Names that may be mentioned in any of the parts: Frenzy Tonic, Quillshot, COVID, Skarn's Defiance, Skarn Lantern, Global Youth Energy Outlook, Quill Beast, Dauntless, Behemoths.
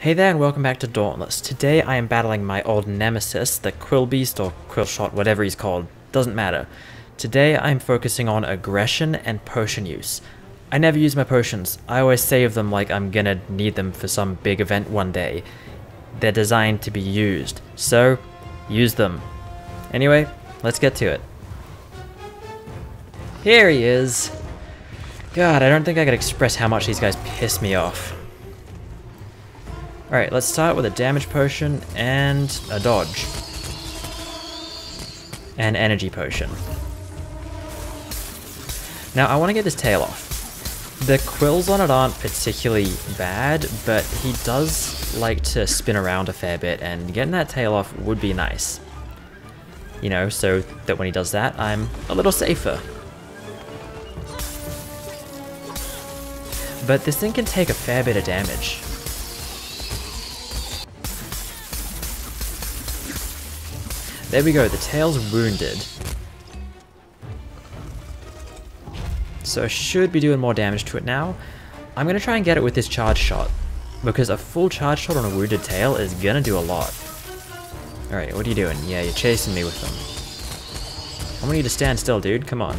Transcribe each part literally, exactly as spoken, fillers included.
Hey there and welcome back to Dauntless. Today I am battling my old nemesis, the Quill Beast or Quillshot, whatever he's called, doesn't matter. Today I am focusing on aggression and potion use. I never use my potions, I always save them like I'm gonna need them for some big event one day. They're designed to be used, so use them. Anyway, let's get to it. Here he is. God, I don't think I could express how much these guys piss me off. Alright, let's start with a damage potion and a dodge. An energy potion. Now, I want to get his tail off. The quills on it aren't particularly bad, but he does like to spin around a fair bit, and getting that tail off would be nice. You know, so that when he does that, I'm a little safer. But this thing can take a fair bit of damage. There we go, the tail's wounded. So I should be doing more damage to it now. I'm gonna try and get it with this charge shot, because a full charge shot on a wounded tail is gonna do a lot. Alright, what are you doing? Yeah, you're chasing me with them. I'm gonna need to stand still, dude, come on.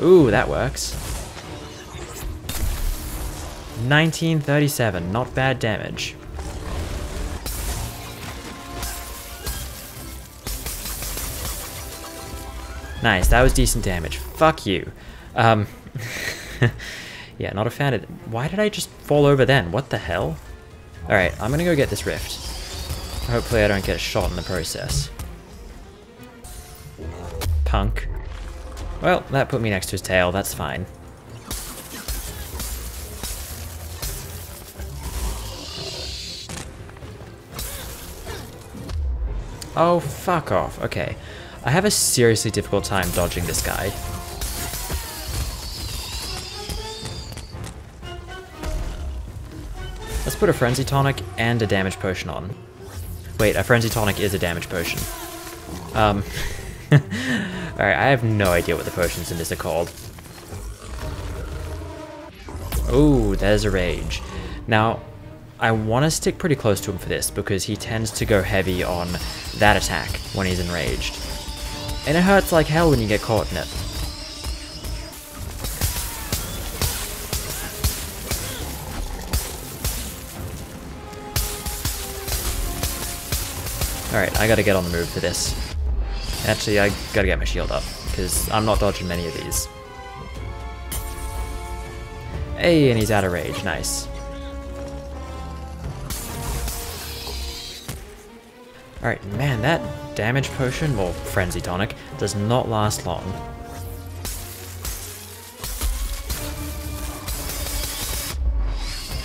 Ooh, that works. nineteen thirty-seven, not bad damage. Nice, that was decent damage. Fuck you. Um, yeah, not a fan of it. Why did I just fall over then? What the hell? Alright, I'm gonna go get this rift. Hopefully I don't get shot in the process. Punk. Well, that put me next to his tail, that's fine. Oh, fuck off. Okay. I have a seriously difficult time dodging this guy. Let's put a Frenzy Tonic and a Damage Potion on. Wait, a Frenzy Tonic is a Damage Potion. Um, alright, I have no idea what the potions in this are called. Oh, there's a Rage. Now, I want to stick pretty close to him for this, because he tends to go heavy on that attack when he's enraged. And it hurts like hell when you get caught in it. Alright, I gotta get on the move for this. Actually, I gotta get my shield up, because I'm not dodging many of these. Hey, and he's out of rage, nice. Alright, man, that damage potion, or frenzy tonic, does not last long.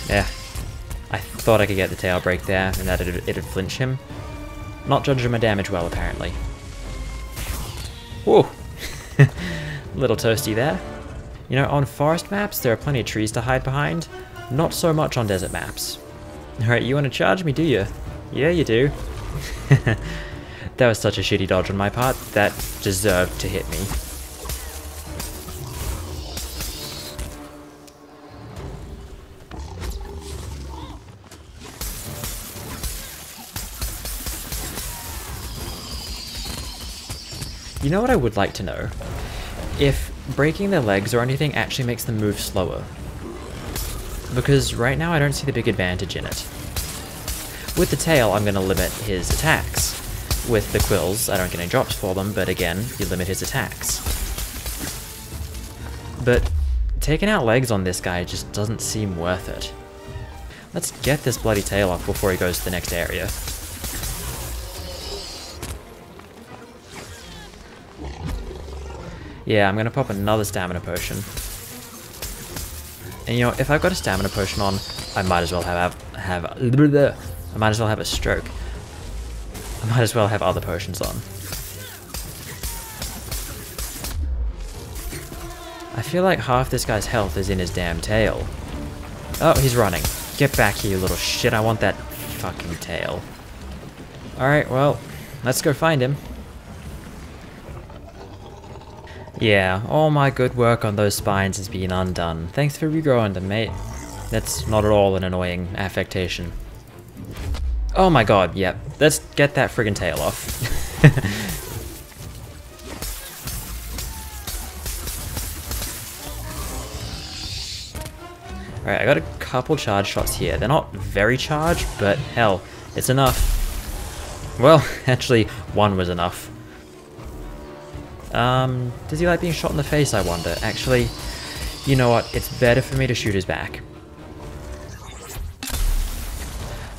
Yeah, I thought I could get the tail break there, and that it'd, it'd flinch him. Not judging my damage well, apparently. Whoa! Little toasty there. You know, on forest maps, there are plenty of trees to hide behind. Not so much on desert maps. Alright, you want to charge me, do you? Yeah, you do. That was such a shitty dodge on my part, that deserved to hit me. You know what I would like to know? If breaking their legs or anything actually makes them move slower. Because right now I don't see the big advantage in it. With the tail, I'm going to limit his attacks. With the quills, I don't get any drops for them, but again, you limit his attacks. But taking out legs on this guy just doesn't seem worth it. Let's get this bloody tail off before he goes to the next area. Yeah, I'm going to pop another stamina potion. And you know, if I've got a stamina potion on, I might as well have... have, have I might as well have a stroke. I might as well have other potions on. I feel like half this guy's health is in his damn tail. Oh, he's running. Get back here, you little shit. I want that fucking tail. Alright, well, let's go find him. Yeah, all my good work on those spines has been undone. Thanks for regrowing them, mate. That's not at all an annoying affectation. Oh my god, yep. Yeah. Let's get that friggin' tail off. Alright, I got a couple charge shots here. They're not very charged, but hell, it's enough. Well, actually, one was enough. Um, does he like being shot in the face, I wonder? Actually, you know what? It's better for me to shoot his back.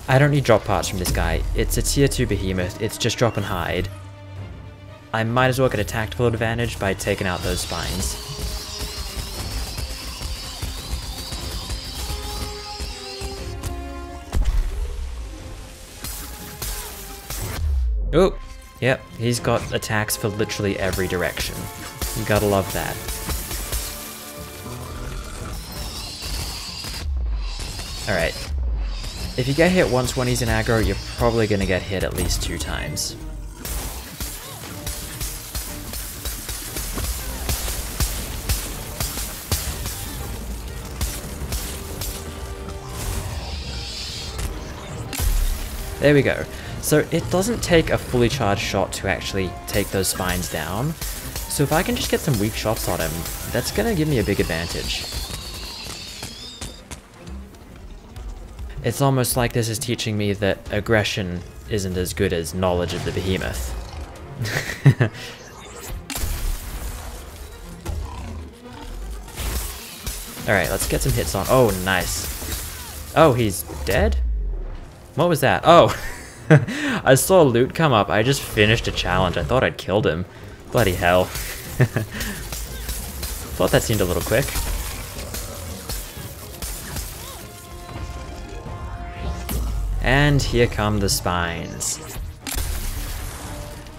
I don't need drop parts from this guy. It's a tier two behemoth. It's just drop and hide. I might as well get a tactical advantage by taking out those spines. Oh, yep, he's got attacks for literally every direction. You gotta love that. Alright. If you get hit once when he's in aggro, you're probably gonna get hit at least two times. There we go. So it doesn't take a fully charged shot to actually take those spines down. So if I can just get some weak shots on him, that's gonna give me a big advantage. It's almost like this is teaching me that aggression isn't as good as knowledge of the behemoth. Alright, let's get some hits on. Oh, nice. Oh, he's dead? What was that? Oh! I saw loot come up. I just finished a challenge. I thought I'd killed him. Bloody hell. Thought that seemed a little quick. And here come the spines.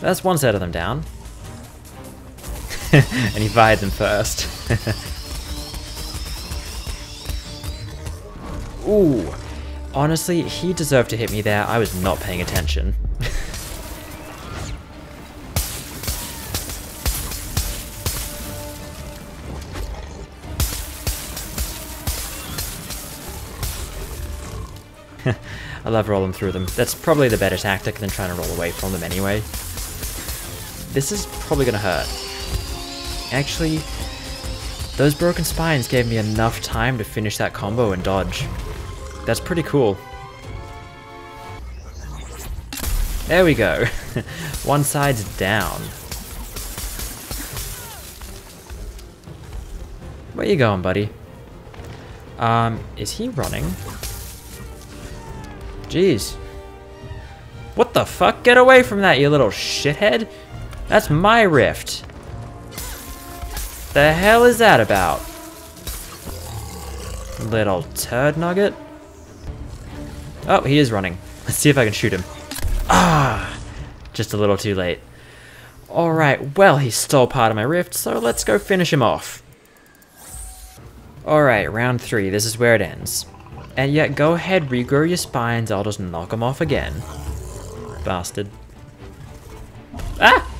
That's one set of them down. And he fired them first. Ooh. Honestly, he deserved to hit me there. I was not paying attention. I love rolling through them. That's probably the better tactic than trying to roll away from them anyway. This is probably gonna hurt. Actually, those broken spines gave me enough time to finish that combo and dodge. That's pretty cool. There we go. One side's down. Where you going, buddy? Um, is he running? Jeez. What the fuck? Get away from that, you little shithead. That's my rift. The hell is that about? Little turd nugget. Oh, he is running. Let's see if I can shoot him. Ah! Just a little too late. Alright, well, he stole part of my rift, so let's go finish him off. Alright, round three. This is where it ends. And yet, go ahead, regrow your spines. I'll just knock them off again. Bastard. Ah!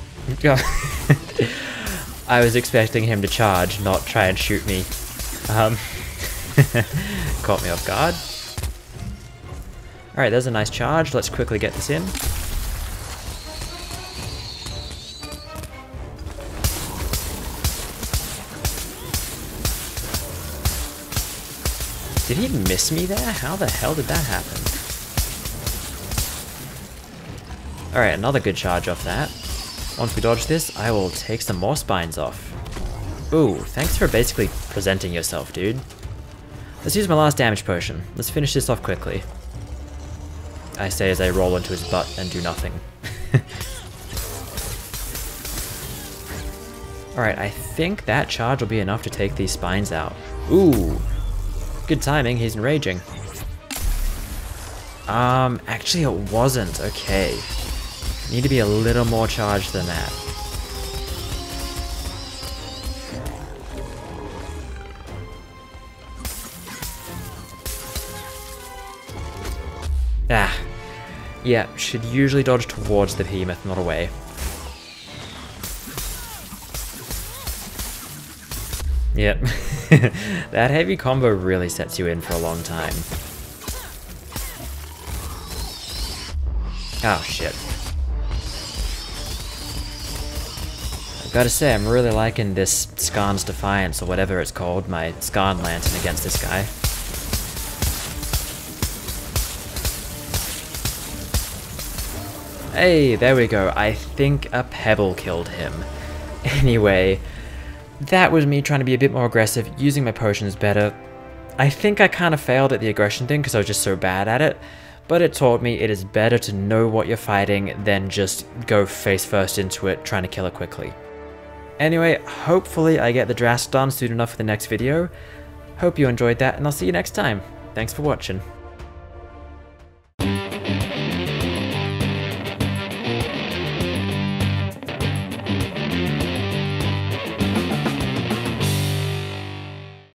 I was expecting him to charge, not try and shoot me. Um, caught me off guard. Alright, there's a nice charge. Let's quickly get this in. Did he miss me there? How the hell did that happen? Alright, another good charge off that. Once we dodge this, I will take some more spines off. Ooh, thanks for basically presenting yourself, dude. Let's use my last damage potion. Let's finish this off quickly. I say as I roll into his butt and do nothing. Alright, I think that charge will be enough to take these spines out. Ooh! Good timing, he's enraging. Um, actually it wasn't. Okay. Need to be a little more charged than that. Ah. Yeah, should usually dodge towards the behemoth, not away. Yep. That heavy combo really sets you in for a long time. Oh, shit. I've got to say, I'm really liking this Skarn's Defiance, or whatever it's called, my Skarn Lantern against this guy. Hey, there we go. I think a pebble killed him. Anyway, that was me trying to be a bit more aggressive, using my potions better. I think I kind of failed at the aggression thing because I was just so bad at it, but it taught me it is better to know what you're fighting than just go face first into it trying to kill it quickly. Anyway, hopefully I get the draft done soon enough for the next video. Hope you enjoyed that, and I'll see you next time. Thanks for watching.